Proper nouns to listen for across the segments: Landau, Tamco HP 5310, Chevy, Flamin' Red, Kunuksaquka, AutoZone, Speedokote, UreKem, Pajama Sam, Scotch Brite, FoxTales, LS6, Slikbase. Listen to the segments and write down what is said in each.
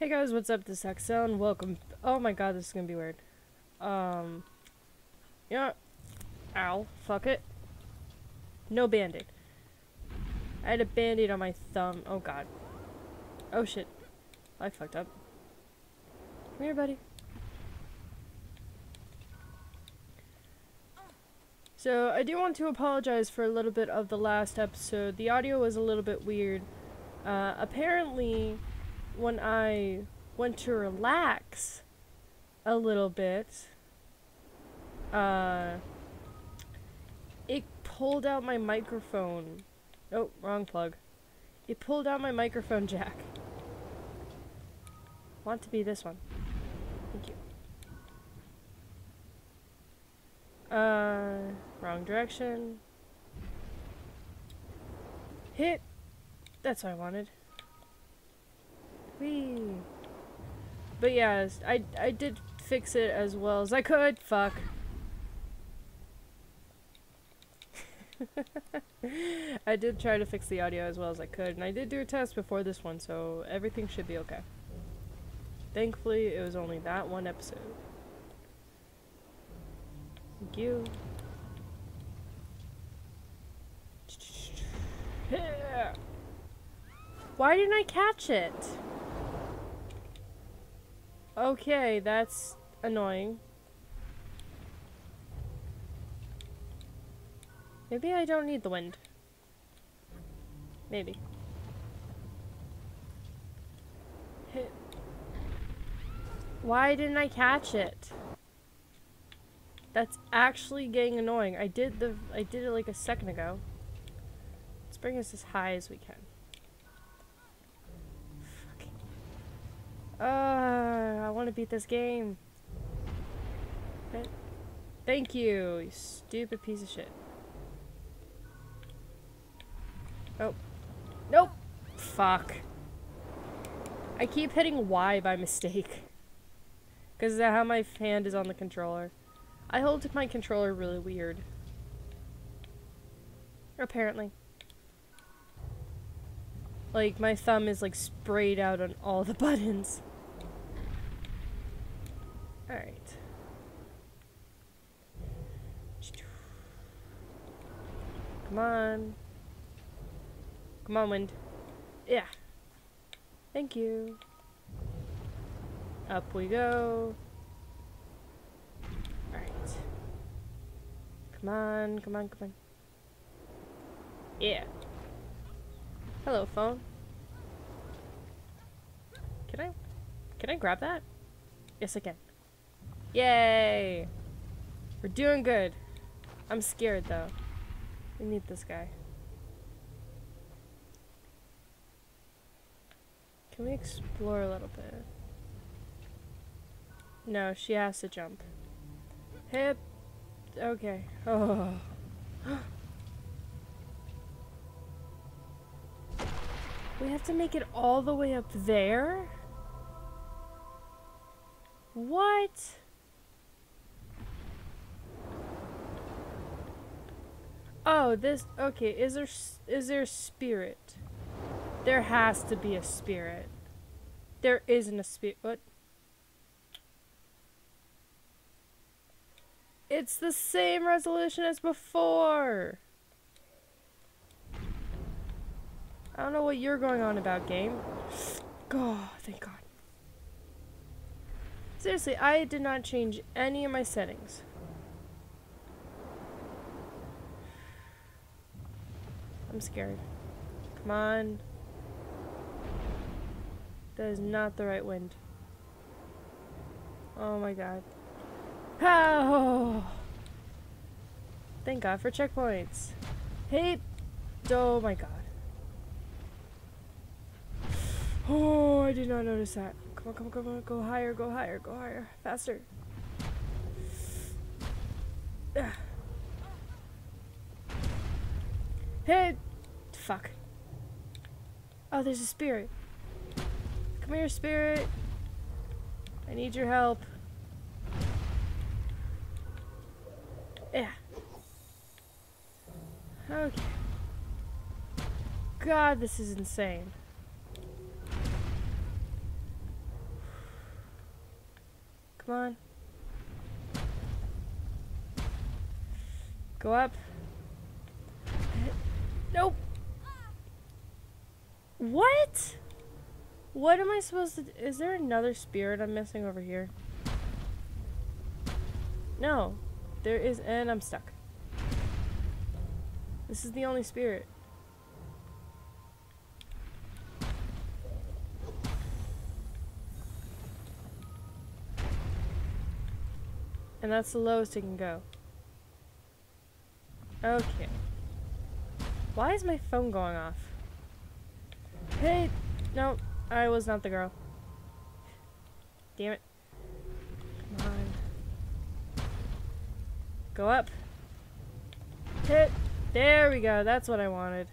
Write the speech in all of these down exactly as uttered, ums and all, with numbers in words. Hey guys, what's up? This is Axel and welcome. Oh my god, this is gonna be weird. Um, yeah. Ow, fuck it. No band-aid. I had a band-aid on my thumb. Oh god. Oh shit. I fucked up. Come here, buddy. So, I do want to apologize for a little bit of the last episode. The audio was a little bit weird. Uh, apparently, when I went to relax a little bit, uh, it pulled out my microphone. Oh, wrong plug. It pulled out my microphone jack. Want to be this one. Thank you. Uh, wrong direction. Hit! That's what I wanted. Whee. But yeah, I, I did fix it as well as I could. Fuck. I did try to fix the audio as well as I could, and I did do a test before this one, so everything should be okay. Thankfully, it was only that one episode. Thank you. Yeah. Why didn't I catch it? Okay, that's annoying. Maybe I don't need the wind. Maybe. Hit. Why didn't I catch it? That's actually getting annoying. I did the I did it like a second ago. Let's bring us as high as we can. Uh, I want to beat this game. Thank you, you stupid piece of shit. Oh. Nope! Fuck. I keep hitting Y by mistake. Because of how my hand is on the controller. I hold my controller really weird. Apparently. Like, my thumb is like sprayed out on all the buttons. Alright. Come on. Come on, wind. Yeah. Thank you. Up we go. Alright. Come on, come on, come on. Yeah. Hello, phone. Can I... Can I grab that? Yes, I can. Yay! We're doing good. I'm scared, though. We need this guy. Can we explore a little bit? No, she has to jump. Hip! Okay. Oh. We have to make it all the way up there? What? Oh, this... Okay, is there, is there a spirit? There has to be a spirit. There isn't a spirit. What? It's the same resolution as before! I don't know what you're going on about, game. Oh, thank God. Seriously, I did not change any of my settings. I'm scared. Come on. That is not the right wind. Oh my God. Oh! Thank God for checkpoints. Hey! Oh my God. Oh, I did not notice that. Come on, come on, come on. Go higher, go higher, go higher. Faster. Ugh. Hey! Fuck. Oh, there's a spirit. Come here, spirit. I need your help. Yeah. Okay. God, this is insane. Come on. Go up. Nope. What? What am I supposed to do? Is there another spirit I'm missing over here? No. There is, and I'm stuck. This is the only spirit. And that's the lowest it can go. Okay. Why is my phone going off? Hey, no, I was not the girl. Damn it. Come on. Go up. Hit. There we go. That's what I wanted.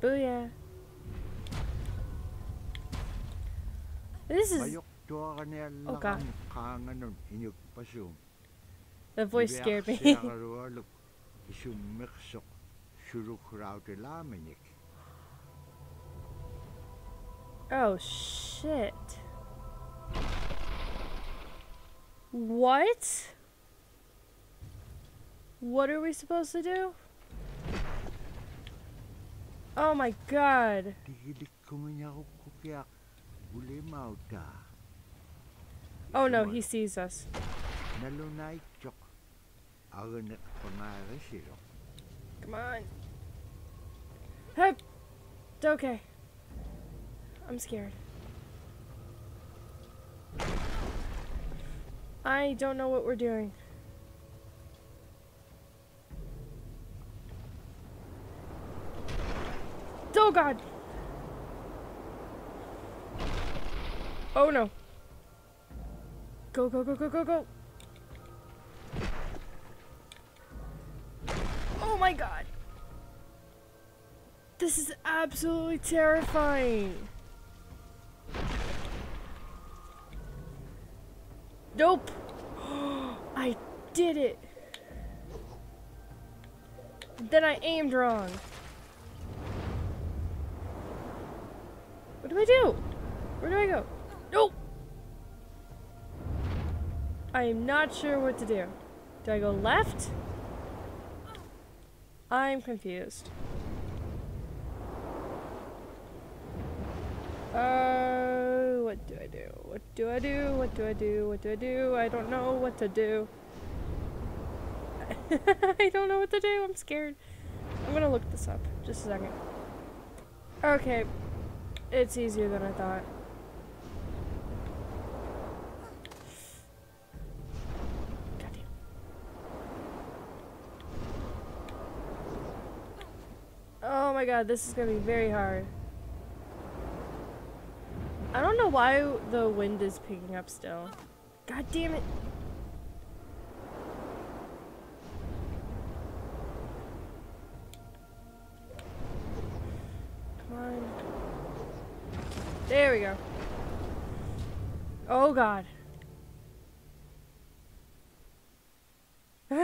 Booyah. This is... Oh god. The voice scared me. Oh shit. What? What are we supposed to do? Oh my god. Oh no, he sees us. Come on. Hey. It's okay. I'm scared. I don't know what we're doing. Oh god. Oh no. Go, go, go, go, go, go. Oh my god. This is absolutely terrifying. Nope. I did it. Then I aimed wrong. What do I do? Where do I go? Nope. I am not sure what to do. Do I go left? I'm confused. Uh, what do I do? What do I do? What do I do? What do I do? I don't know what to do. I don't know what to do. I'm scared. I'm gonna look this up. Just a second. Okay. It's easier than I thought. Goddamn. Oh my god, this is gonna be very hard. I don't know why the wind is picking up still. God damn it. Come on. There we go. Oh god. Oh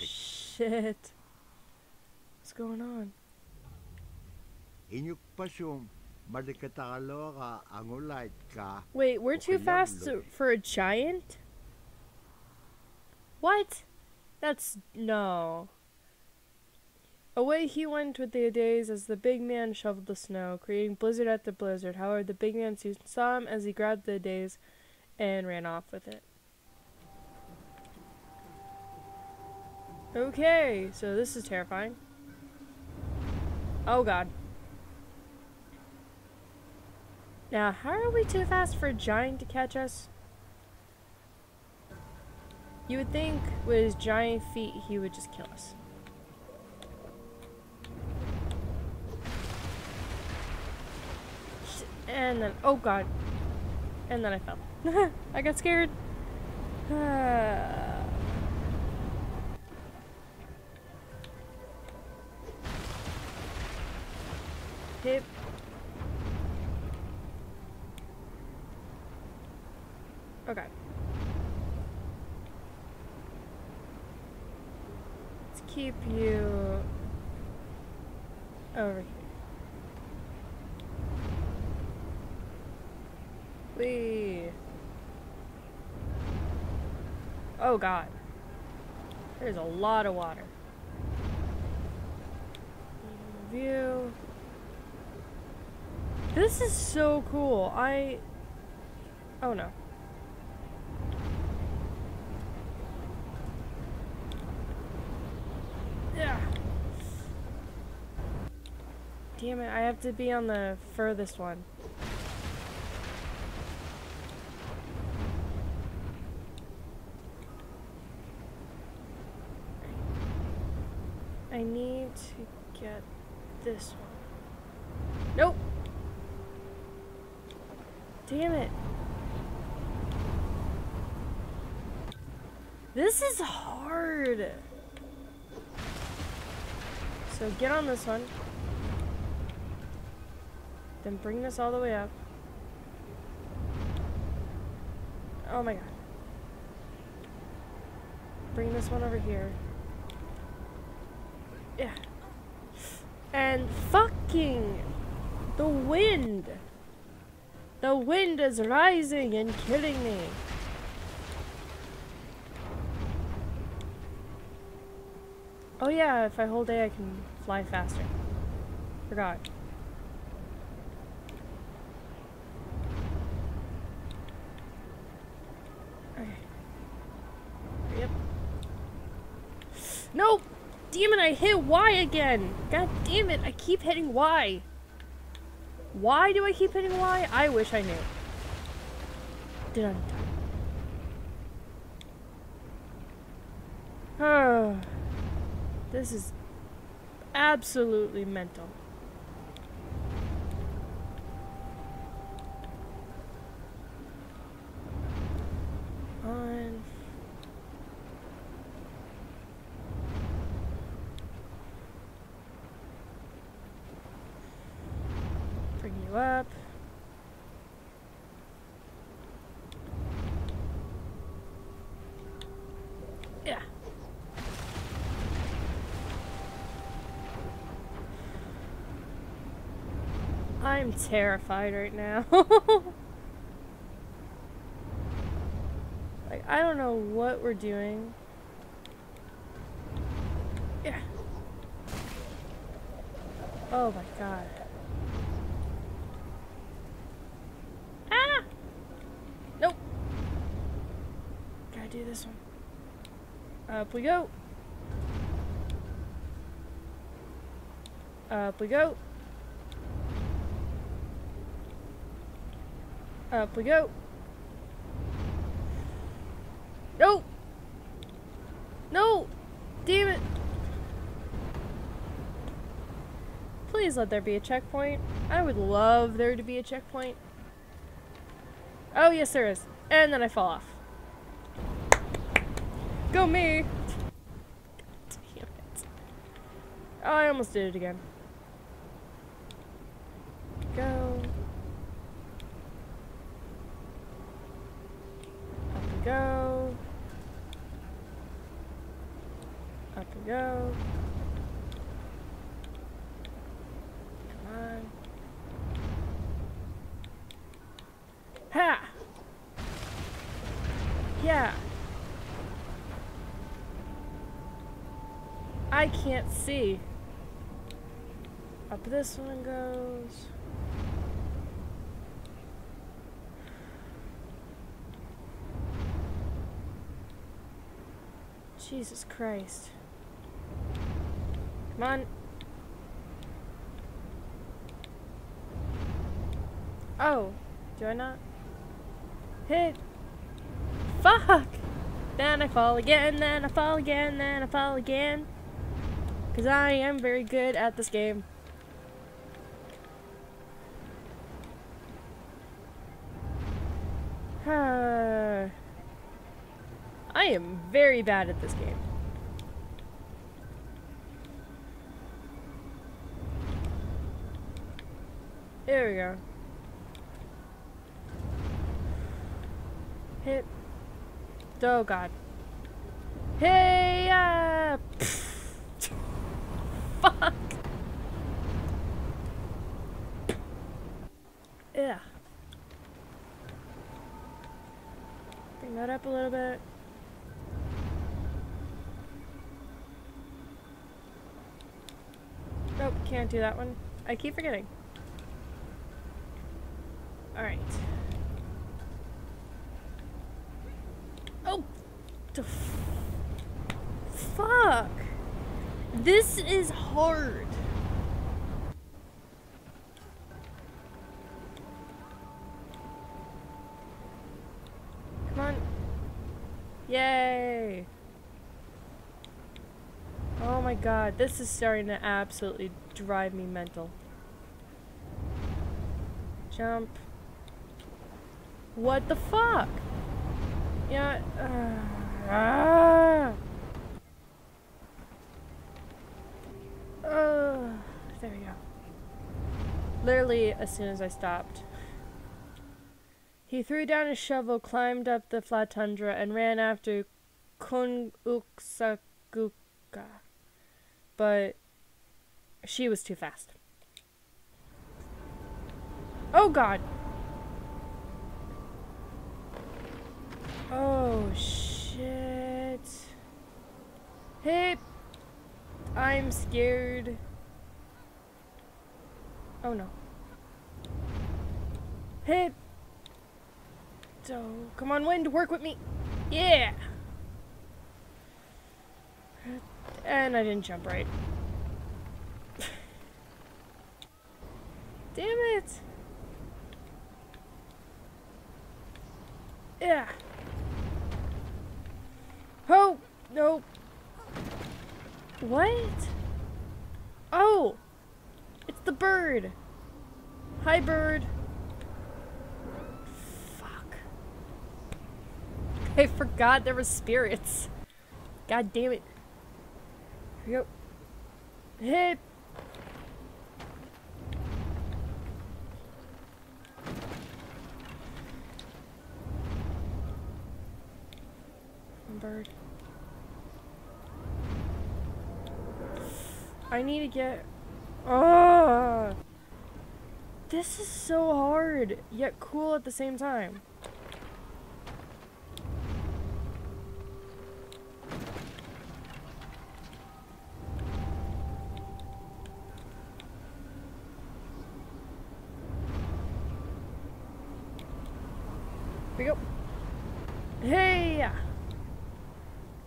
shit. What's going on? Wait, we're too fast for a giant? What? That's... no. Away he went with the days as the big man shoveled the snow, creating blizzard after blizzard. However, the big man soon saw him as he grabbed the days and ran off with it. Okay, so this is terrifying. Oh god. Now, how are we too fast for a giant to catch us? You would think with his giant feet he would just kill us. And then, oh god. And then I fell. I got scared. Uh... Hip. Okay. keep you over here. Please. Oh god. There's a lot of water. View. This is so cool. I... Oh no. Yeah. Damn it, I have to be on the furthest one. I need to get this one. Nope. Damn it. This is hard. So get on this one. Then bring this all the way up. Oh my god. Bring this one over here. Yeah. And fucking the wind. The wind is rising and killing me. Oh yeah, if I hold A, I can fly faster. Forgot. Okay. Yep. Nope! Damn it, I hit Y again! God damn it, I keep hitting Y! Why do I keep hitting Y? I wish I knew. Did I? Oh. This is absolutely mental. On. Bring you up. Yeah. I'm terrified right now. Like, I don't know what we're doing. Yeah. Oh my god. Ah! Nope. Gotta do this one. Up we go. Up we go. Up we go. No! No! Damn it! Please let there be a checkpoint. I would love there to be a checkpoint. Oh, yes there is. And then I fall off. Go me! God damn it. Oh, I almost did it again. Go. Go. Up and go. Come on. Ha! Yeah. I can't see. Up this one goes. Jesus Christ. Come on. Oh, do I not? Hit. Fuck! Then I fall again, then I fall again, then I fall again. Because I am very good at this game. Huh. I am very bad at this game. There we go. Hit. Oh god. Hey! Uh, Yeah. Bring that up a little bit. Nope, can't do that one. I keep forgetting. Alright. Oh! The f fuck! This is hard. Come on. Yay! Oh my god, this is starting to absolutely drive me mental. Jump. What the fuck? Yeah. Uh, ah. Uh, there we go. Literally, as soon as I stopped. He threw down his shovel, climbed up the flat tundra, and ran after Kunuksaquka. But she was too fast. Oh god! Oh shit. Hey! I'm scared. Oh no. Hey! So, come on, wind, work with me! Yeah! And I didn't jump right. Damn it! Yeah! Oh! No! What? Oh! It's the bird! Hi, bird! I forgot there were spirits. God damn it. Here we go. Hip. Bird. I need to get. Oh. This is so hard, yet cool at the same time. Here we go. Hey!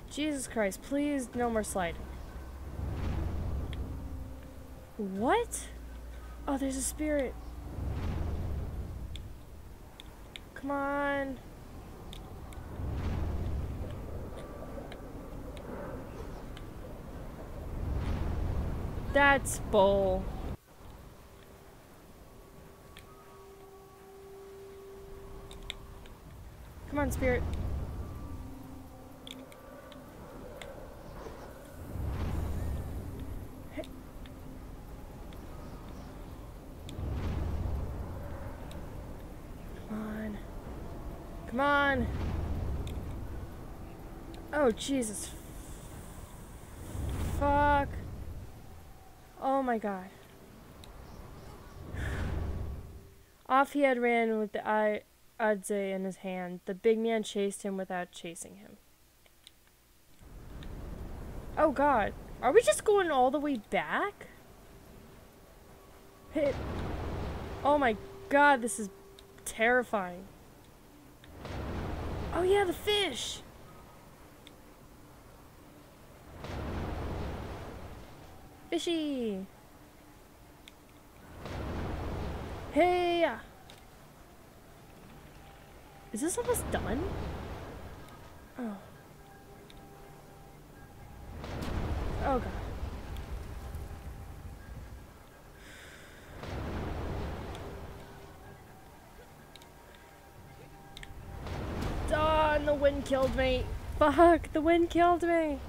Jesus Christ, please no more sliding. What? Oh, there's a spirit. Come on. That's bull. Come on, spirit. Hey. Come on. Come on. Oh, Jesus. Fuck. Oh my god. Off he had ran with the eye. Adze in his hand. The big man chased him without chasing him. Oh god. Are we just going all the way back? Hit. Oh my god, this is terrifying. Oh yeah, the fish! Fishy! Hey! Is this almost done? Oh. Oh god. Oh, and the wind killed me. Fuck, the wind killed me.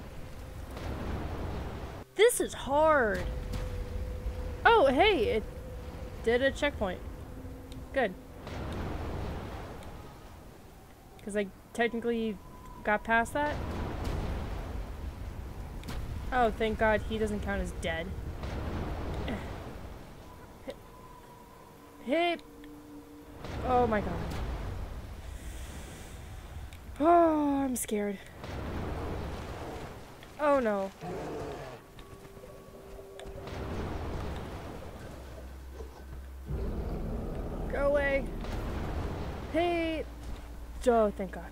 This is hard. Oh, hey, it did a checkpoint. Good. Because I technically got past that. Oh, thank God he doesn't count as dead. Hip. Oh my god. Oh, I'm scared. Oh no. Go away. Hey. Oh, thank god.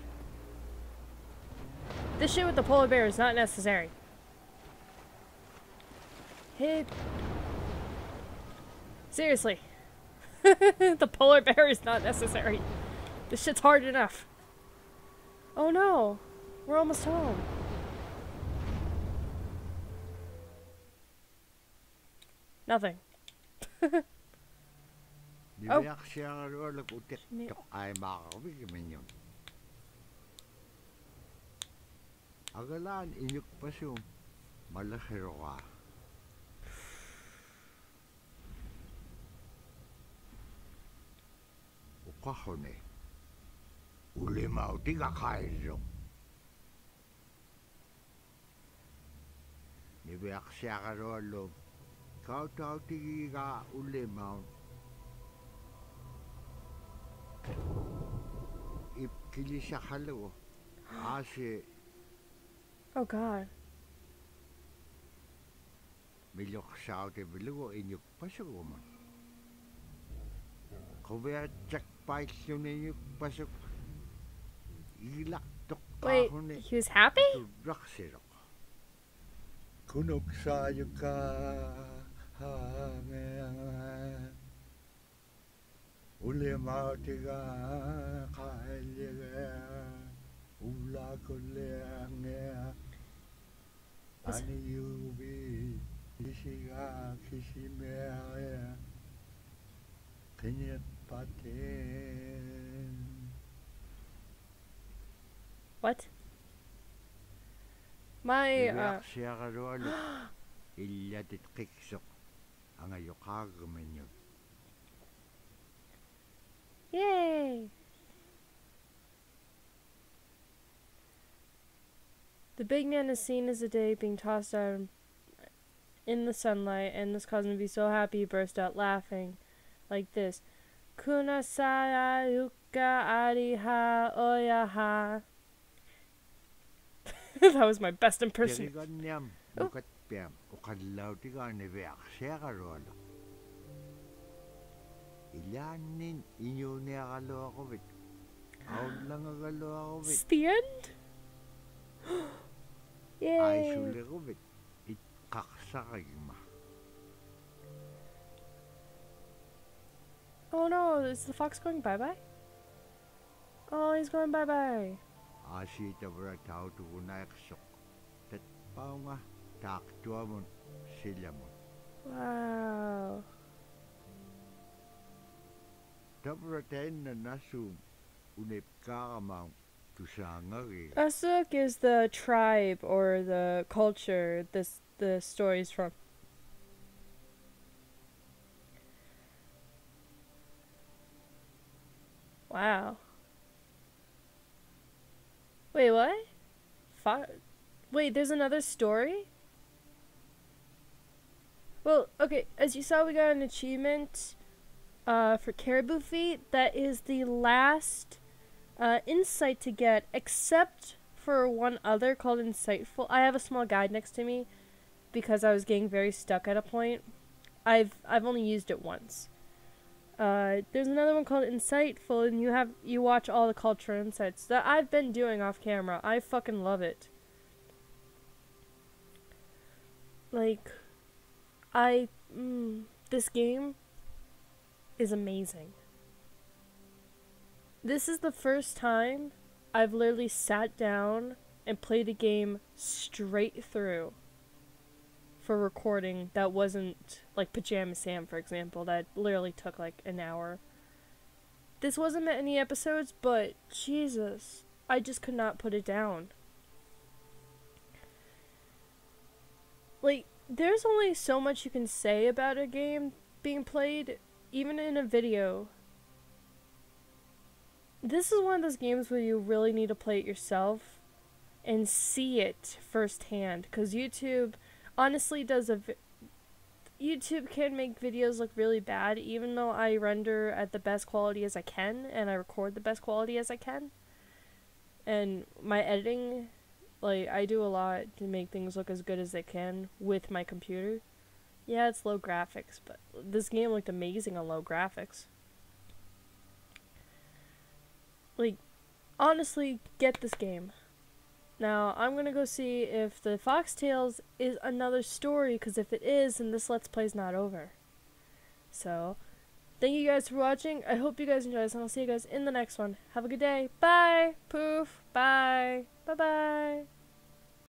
This shit with the polar bear is not necessary. Hey. Seriously. The polar bear is not necessary. This shit's hard enough. Oh no. We're almost home. Nothing. Oh. Oh god. Wait, he was happy? Kunuksaquka What? My uh Yay! The big man is seen as a day being tossed out in the sunlight, and this caused him to be so happy he burst out laughing like this. Kunuksaquka ariha oyaha. That was my best impersonation. Oh. It's the end? Yay! Oh no, is the fox going bye-bye? Oh, he's going bye-bye. Wow. Asuk is the tribe or the culture this the story is from. Wow. Wait, what? Fo Wait, there's another story? Well, okay, as you saw, we got an achievement uh, for caribou feet. That is the last uh, insight to get, except for one other called Insightful. I have a small guide next to me because I was getting very stuck at a point. I've I've only used it once. Uh, there's another one called Insightful, and you have you watch all the culture insights that I've been doing off camera. I fucking love it. Like, I mm, this game is amazing. This is the first time I've literally sat down and played a game straight through for recording that wasn't like Pajama Sam, for example, that literally took like an hour. This wasn't many episodes, but Jesus, I just could not put it down. Like, there's only so much you can say about a game being played, even in a video. This is one of those games where you really need to play it yourself and see it firsthand, because YouTube honestly does a YouTube can make videos look really bad, even though I render at the best quality as I can, and I record the best quality as I can. And my editing, like, I do a lot to make things look as good as they can with my computer. Yeah, it's low graphics, but this game looked amazing on low graphics. Like, honestly, get this game. Now, I'm gonna go see if the FoxTales is another story, because if it is, then this Let's Play's not over. So, thank you guys for watching. I hope you guys enjoyed this, and I'll see you guys in the next one. Have a good day. Bye! Poof! Bye! Bye-bye!